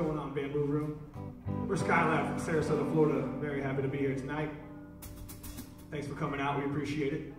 going on, Bamboo Room? We're Skylab from Sarasota, Florida. Very happy to be here tonight. Thanks for coming out. We appreciate it.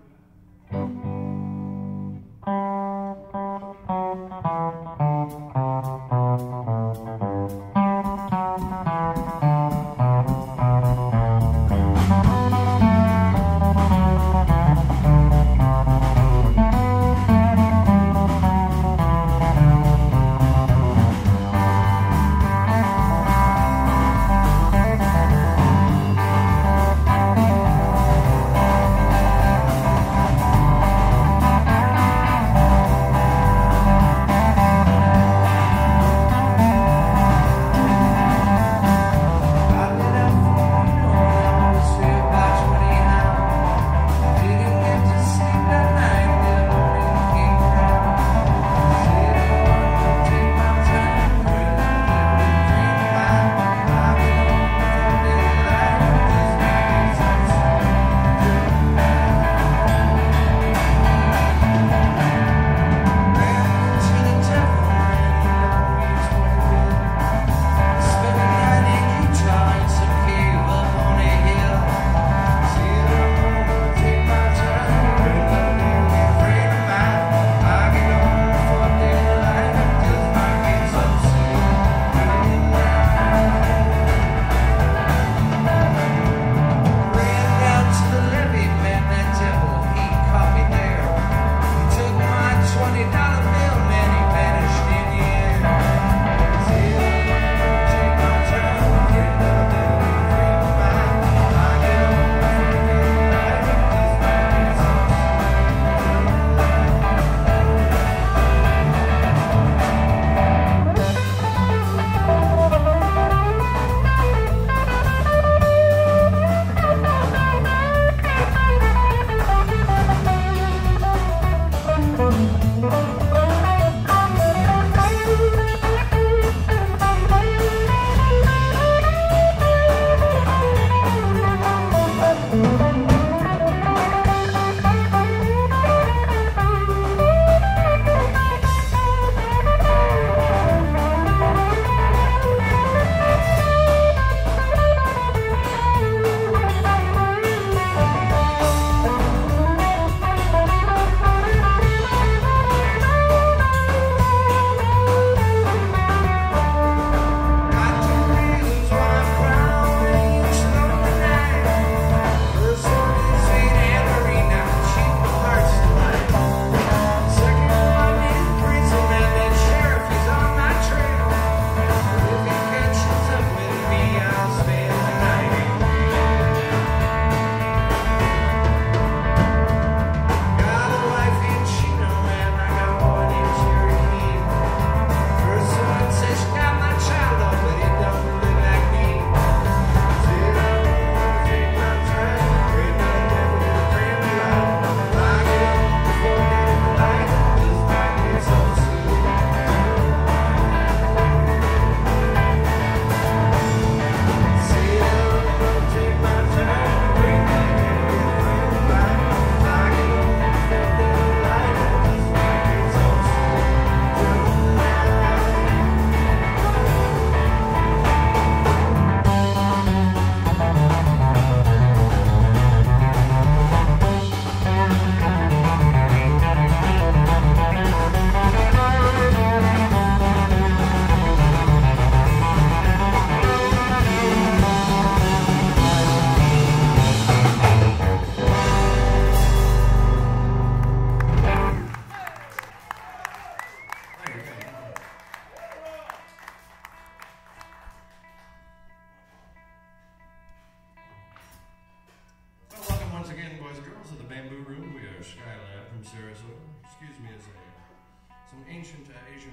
Asian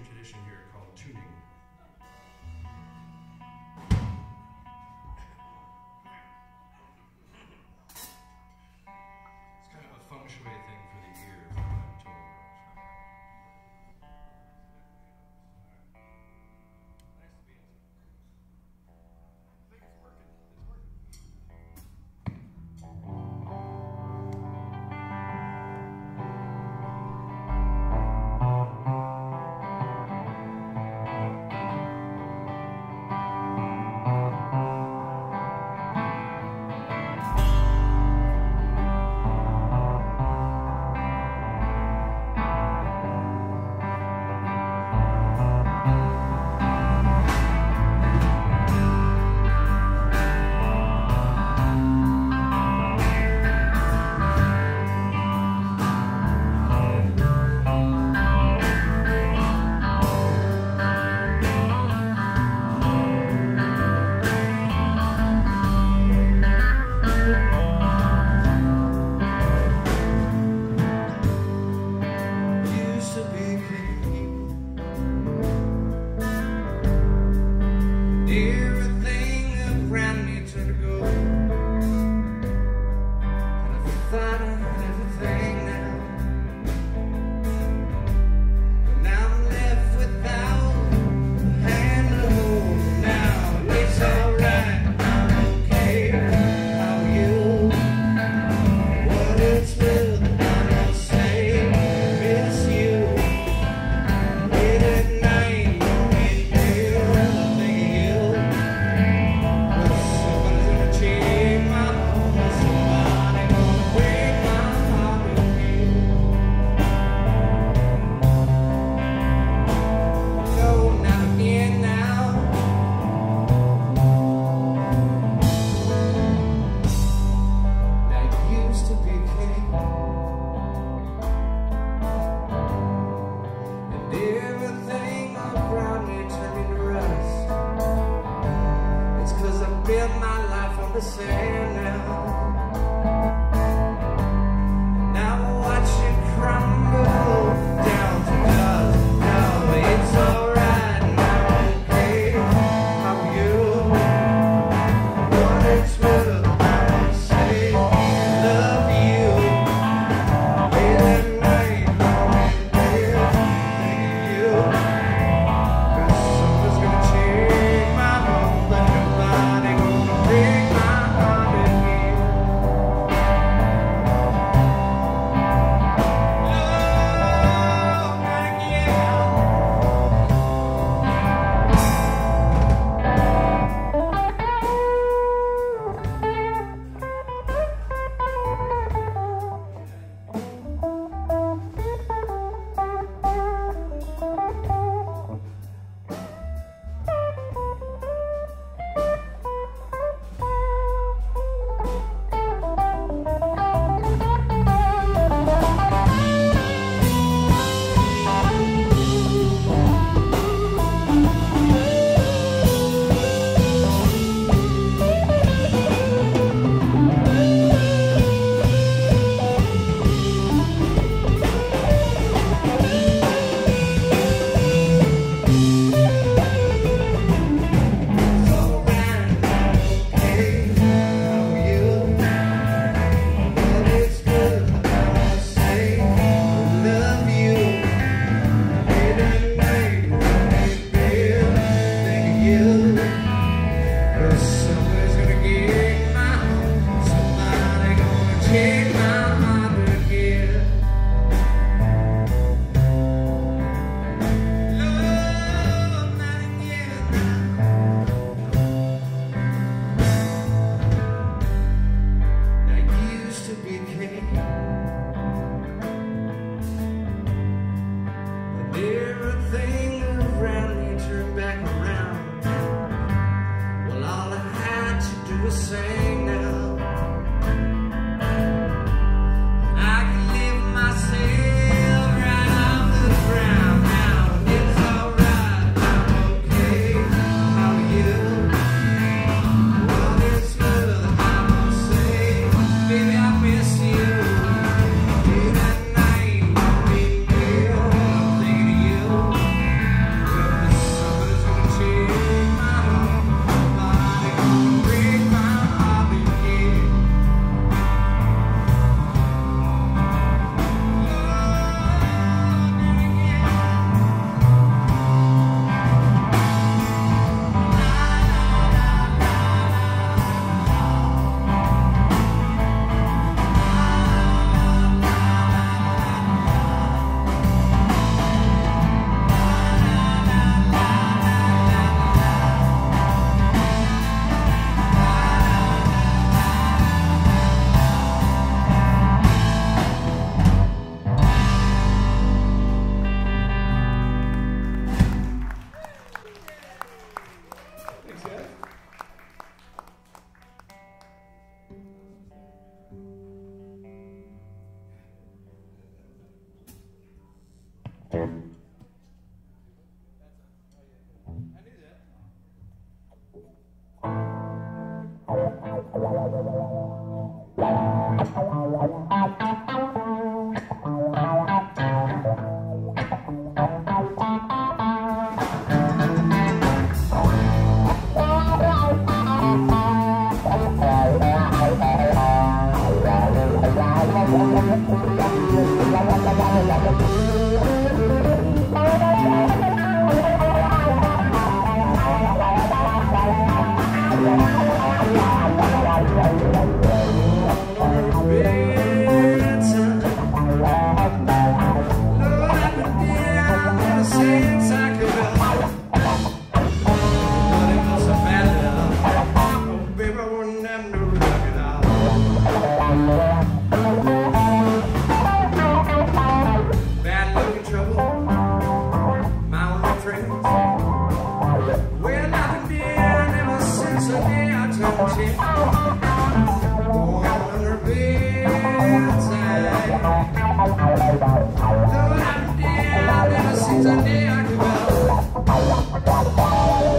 tradition here called tuning. It's kind of a feng shui thing for the ear, from what I'm told. Nice to be in. I think it's working. It's working. Thank you.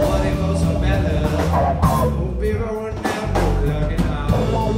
What it was a matter, oh, people were never looking out.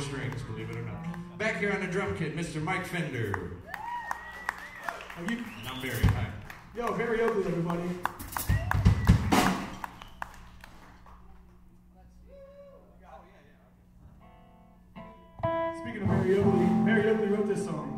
four strings, believe it or not. Back here on the drum kit, Mr. Mike Fender. Are you? And I'm Barry. Hi. Yo, Barry Oakley, everybody. Speaking of Barry Oakley wrote this song.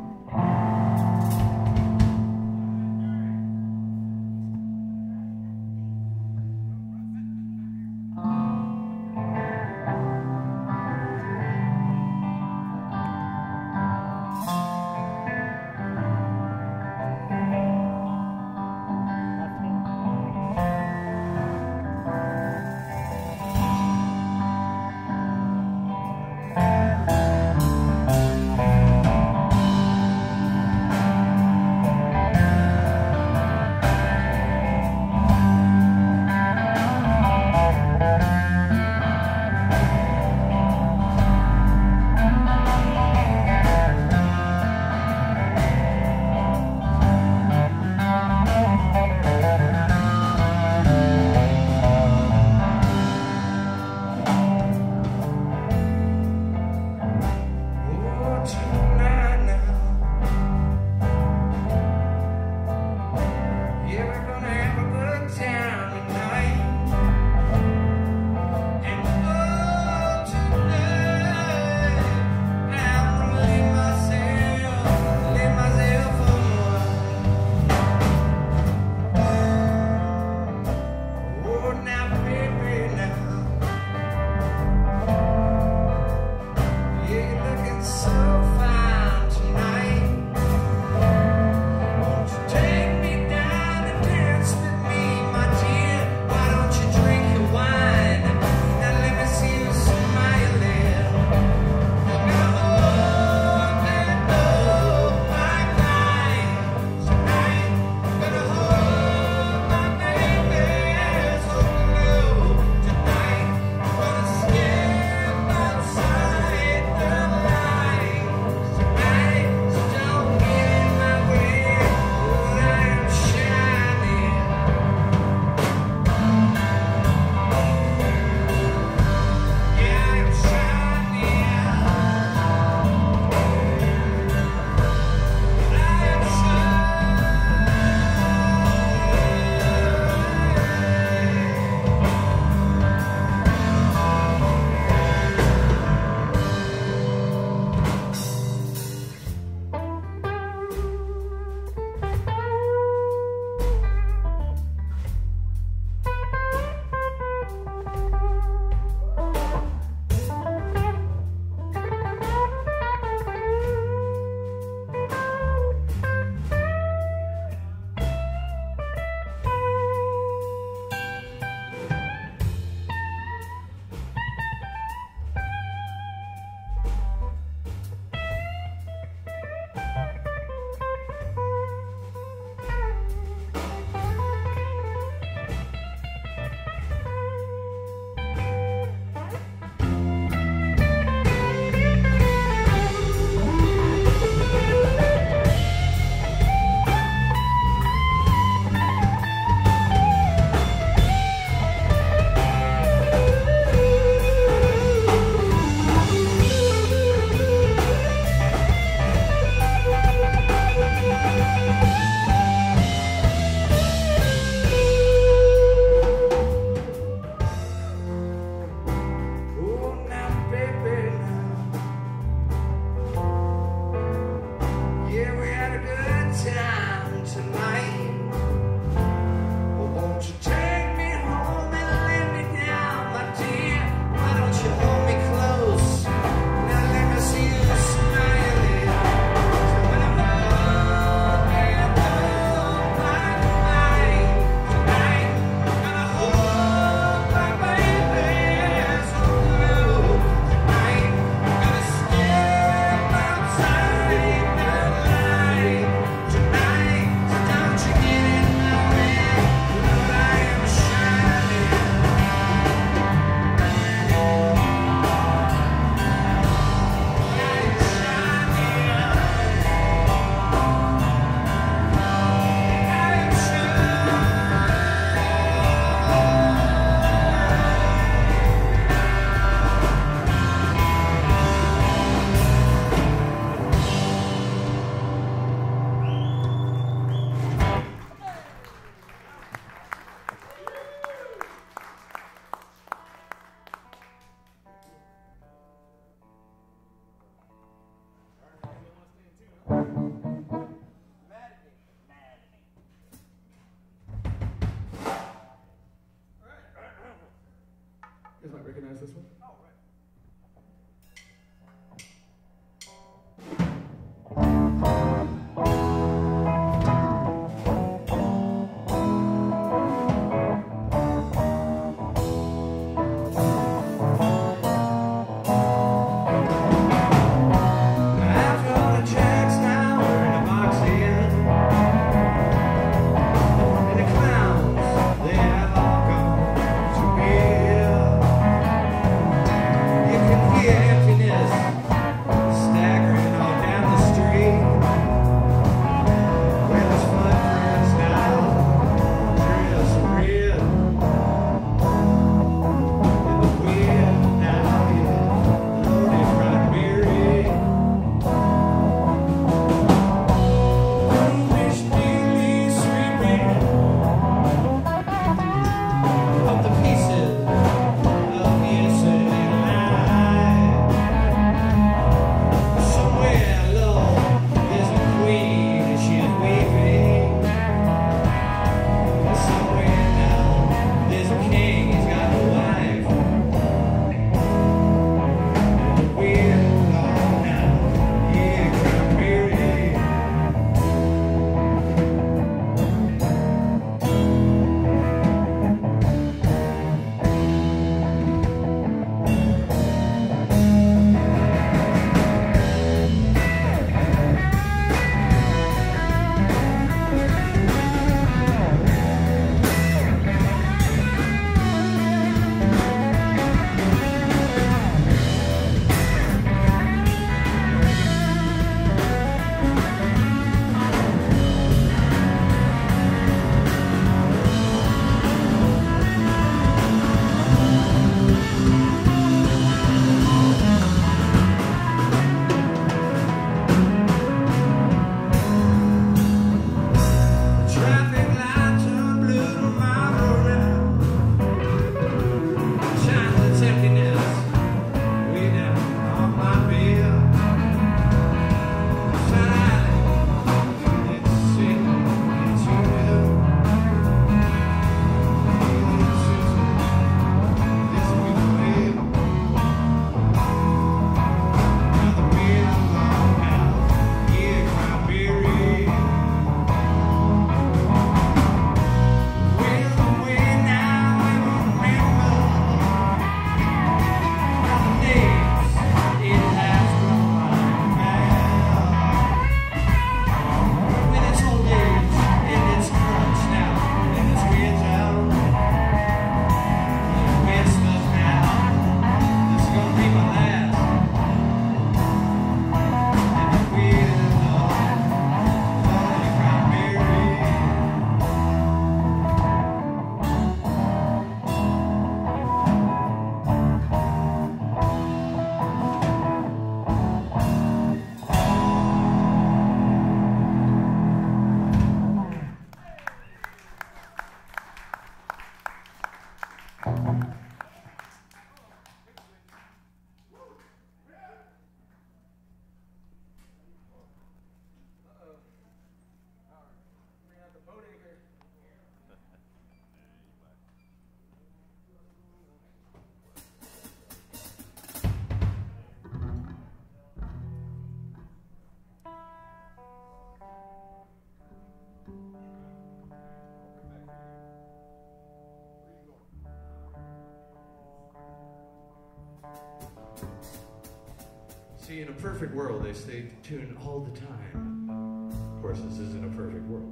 see, in a perfect world, they stay tuned all the time. Of course, this isn't a perfect world.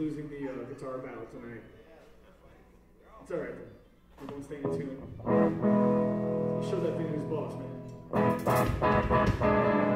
losing the guitar battle tonight. It's alright though. Everyone's staying tuned. Show that thing to his boss, man.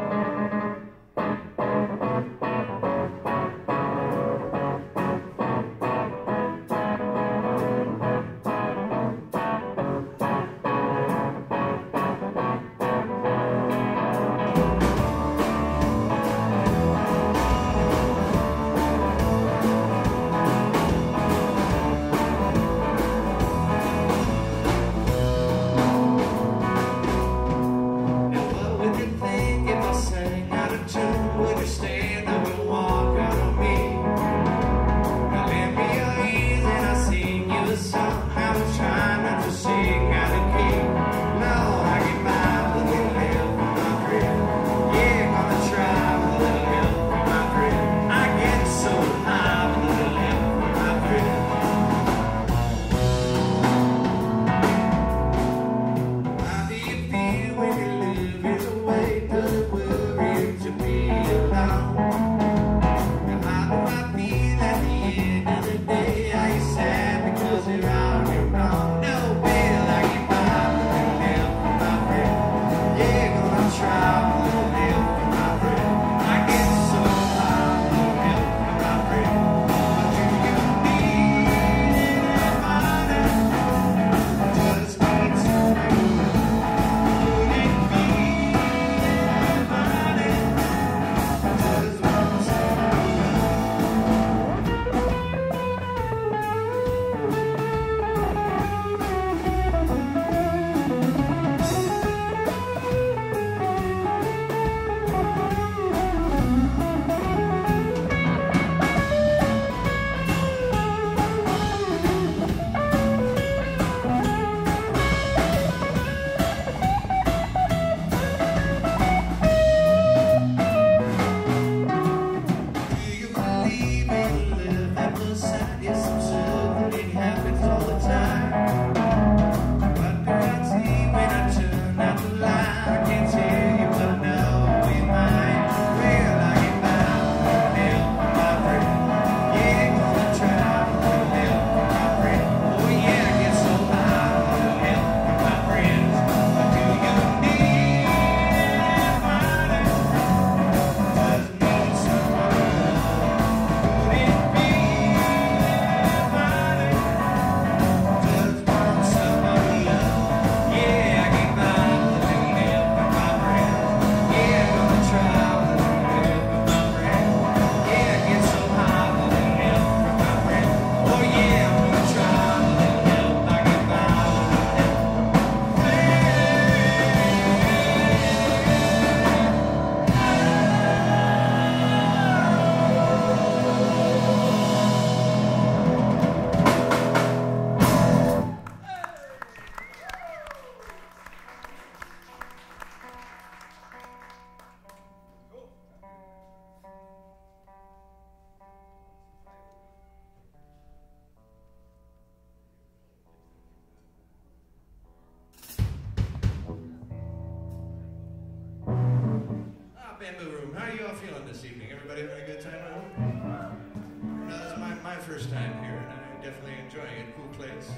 How are you all feeling this evening? Everybody having a good time at home? This is my first time here, and I'm definitely enjoying it. Cool place,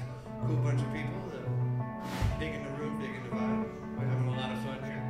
cool bunch of people, digging the room, digging the vibe. We're having a lot of fun here.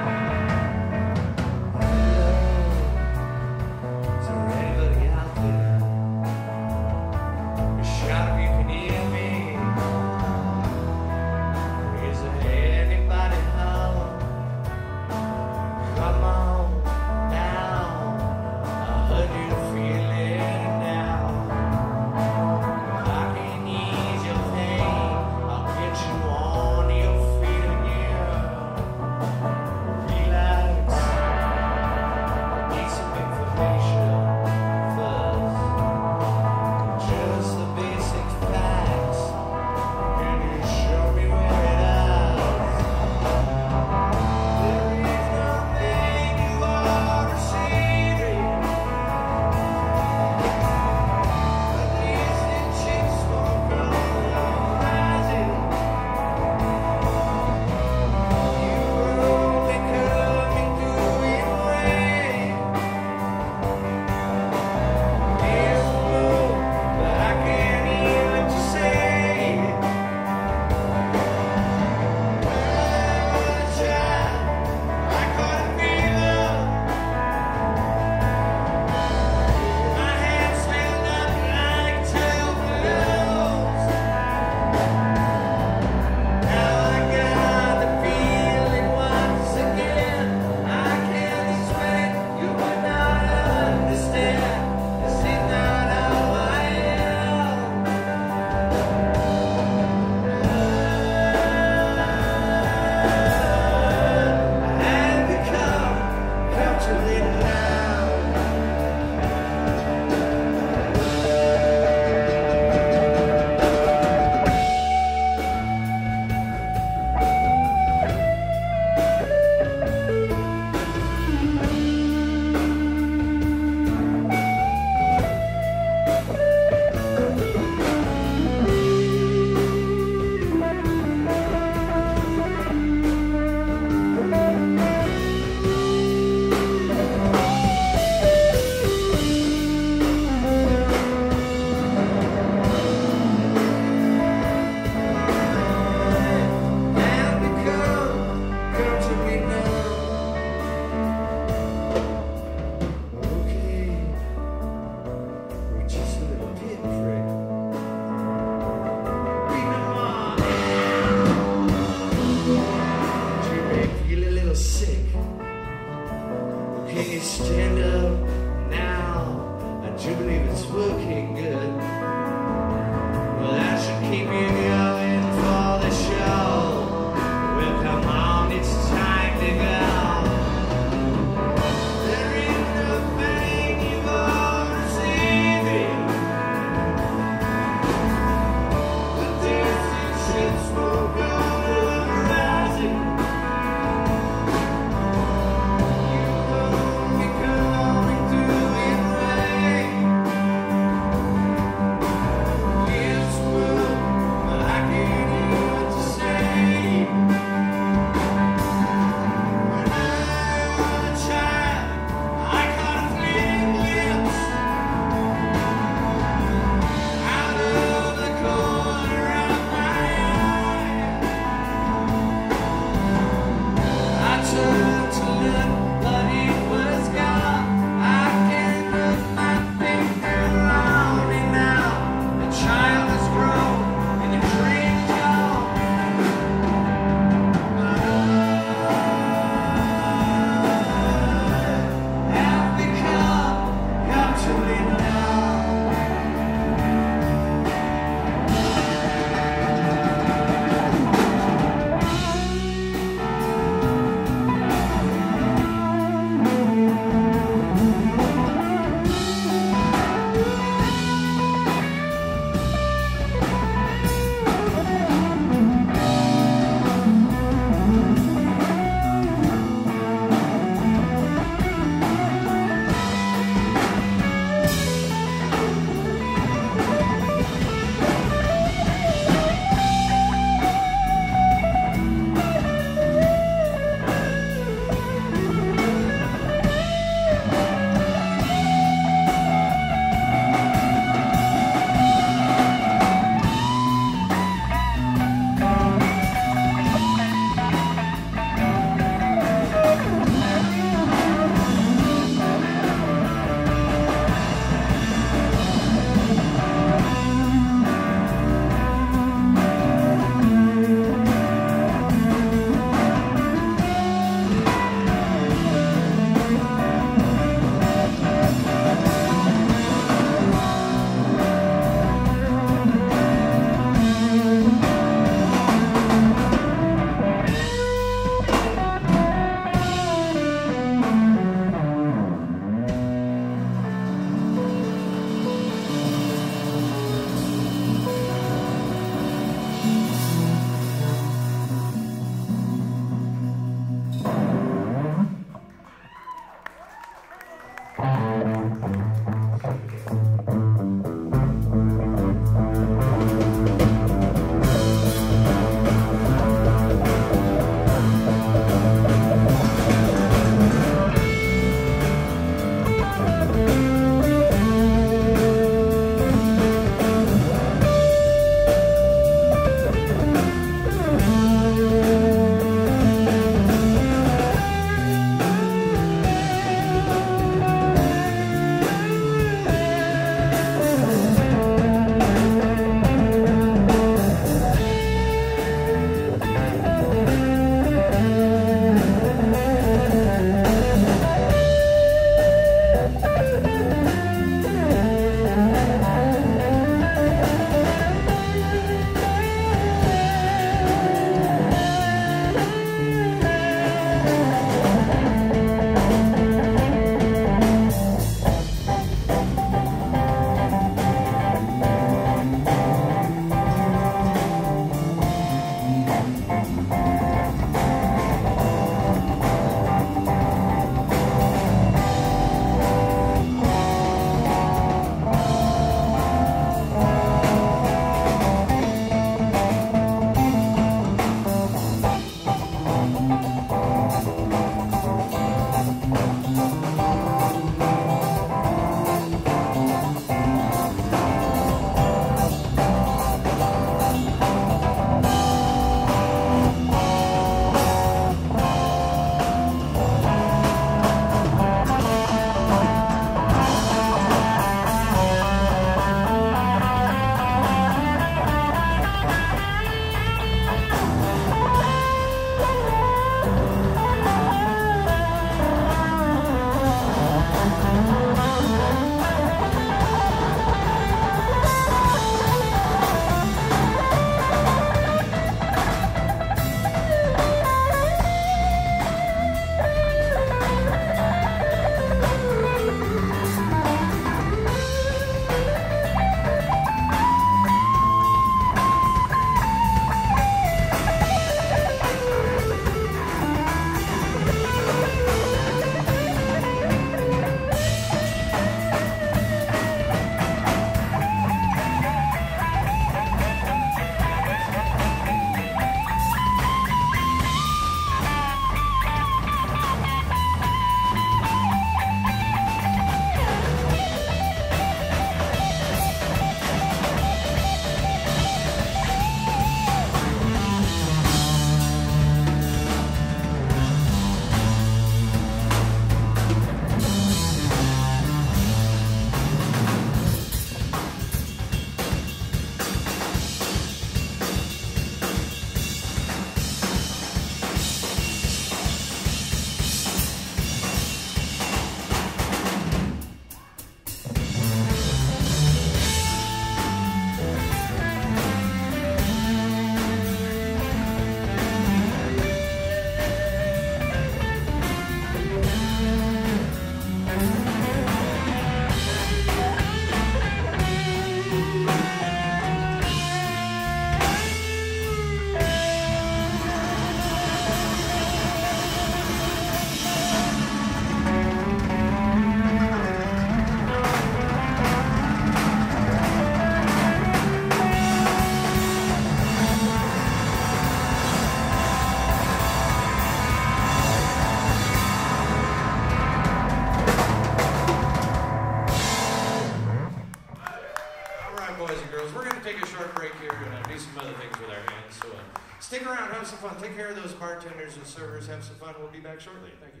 some fun. Take care of those bartenders and servers. Have some fun. We'll be back shortly. Thank you.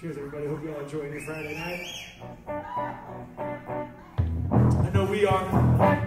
Cheers, everybody. Hope you all enjoyed your Friday night. I know we are.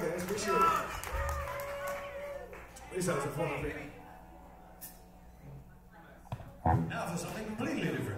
guys. Appreciate it. This has a fun of it. Now for something completely different.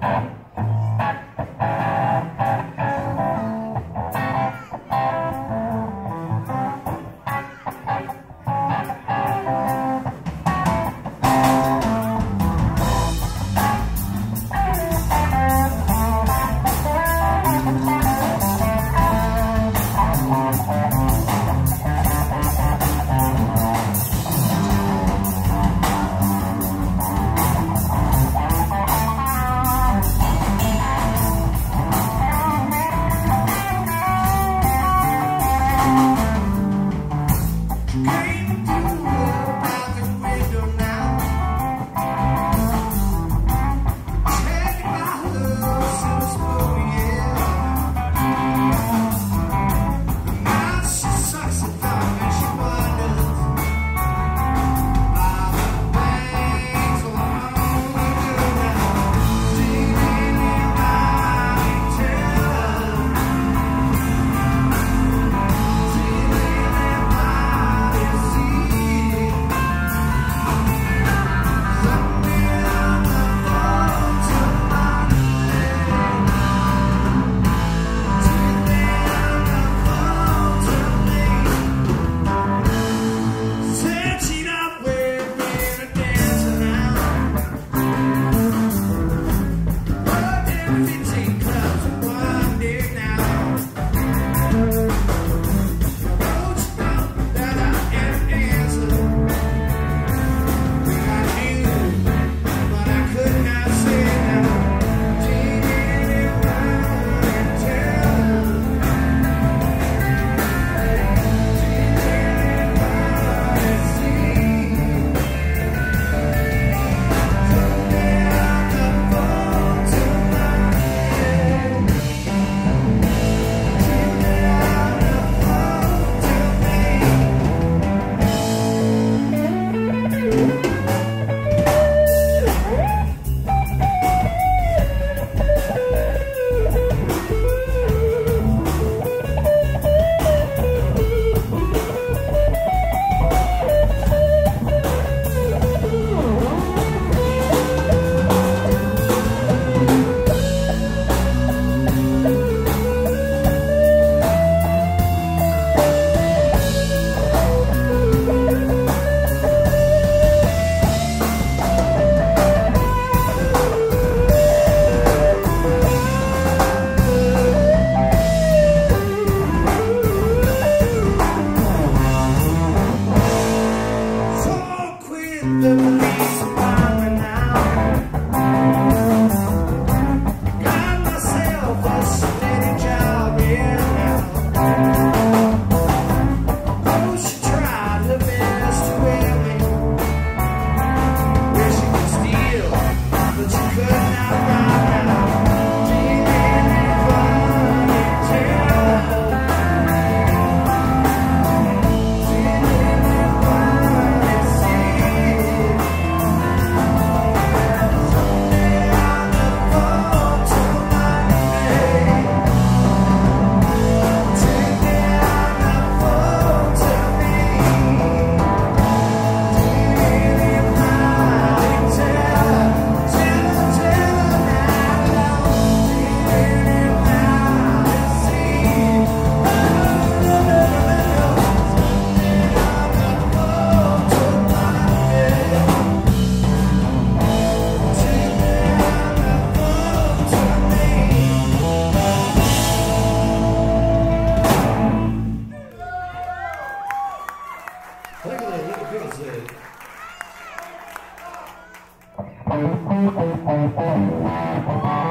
Oh,